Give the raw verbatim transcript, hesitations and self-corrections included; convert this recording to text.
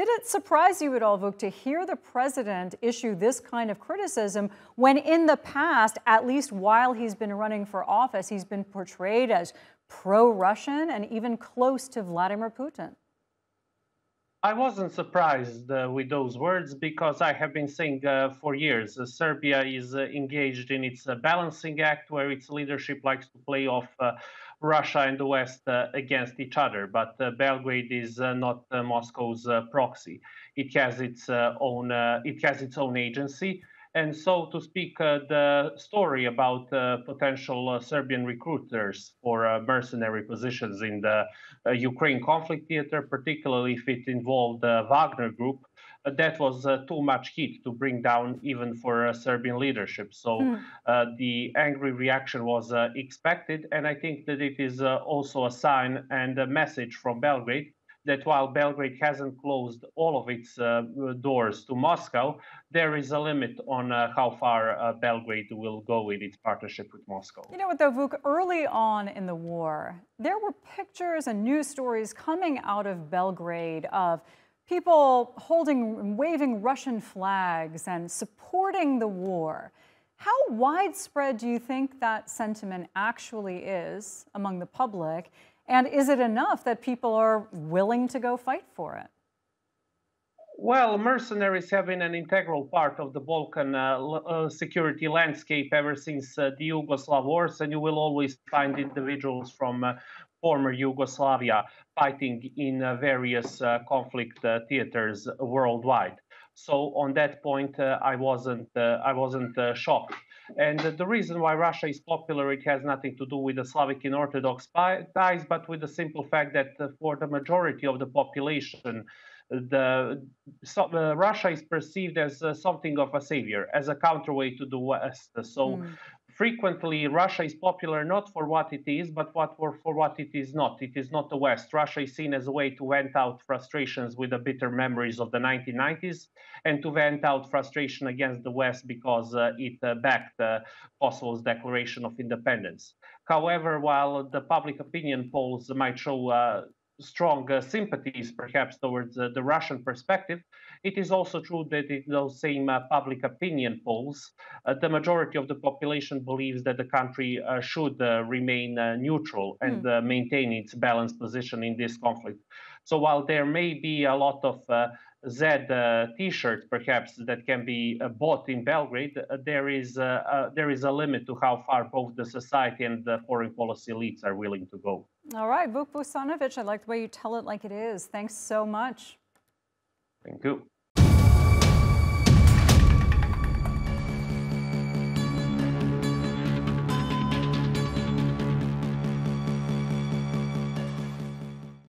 Did it surprise you at all, Vuk, to hear the president issue this kind of criticism when in the past, at least while he's been running for office, he's been portrayed as pro-Russian and even close to Vladimir Putin? I wasn't surprised uh, with those words, because I have been saying uh, for years uh, Serbia is uh, engaged in its uh, balancing act, where its leadership likes to play off uh, Russia and the West uh, against each other. But uh, Belgrade is uh, not uh, Moscow's uh, proxy. It has its uh, own uh, it has its own agency. And so, to speak, uh, the story about uh, potential uh, Serbian recruiters for uh, mercenary positions in the uh, Ukraine conflict theater, particularly if it involved the Wagner group, uh, that was uh, too much heat to bring down even for uh, Serbian leadership. So mm. uh, the angry reaction was uh, expected. And I think that it is uh, also a sign and a message from Belgrade that while Belgrade hasn't closed all of its uh, doors to Moscow, there is a limit on uh, how far uh, Belgrade will go with its partnership with Moscow. You know what, though, Vuk, early on in the war, there were pictures and news stories coming out of Belgrade of people holding and waving Russian flags and supporting the war. How widespread do you think that sentiment actually is among the public? And is it enough that people are willing to go fight for it? Well, mercenaries have been an integral part of the Balkan uh, uh, security landscape ever since uh, the Yugoslav Wars, and you will always find individuals from uh, former Yugoslavia fighting in uh, various uh, conflict uh, theaters worldwide. So on that point, uh, I wasn't, uh, I wasn't uh, shocked. And the reason why Russia is popular, it has nothing to do with the Slavic and Orthodox ties, but with the simple fact that for the majority of the population, the, so, uh, Russia is perceived as uh, something of a savior, as a counterweight to the West. So mm. frequently, Russia is popular not for what it is, but what for, for what it is not. It is not the West. Russia is seen as a way to vent out frustrations with the bitter memories of the nineteen nineties and to vent out frustration against the West because uh, it uh, backed uh, Kosovo's Declaration of Independence. However, while the public opinion polls might show uh, strong uh, sympathies, perhaps, towards uh, the Russian perspective, it is also true that in those same uh, public opinion polls, uh, the majority of the population believes that the country uh, should uh, remain uh, neutral and mm. uh, maintain its balanced position in this conflict. So while there may be a lot of uh, Zed uh, T-shirts, perhaps, that can be uh, bought in Belgrade, uh, there is uh, uh, there is a limit to how far both the society and the foreign policy elites are willing to go. All right, Vuk Vuksanovic, I like the way you tell it like it is. Thanks so much. Thank you.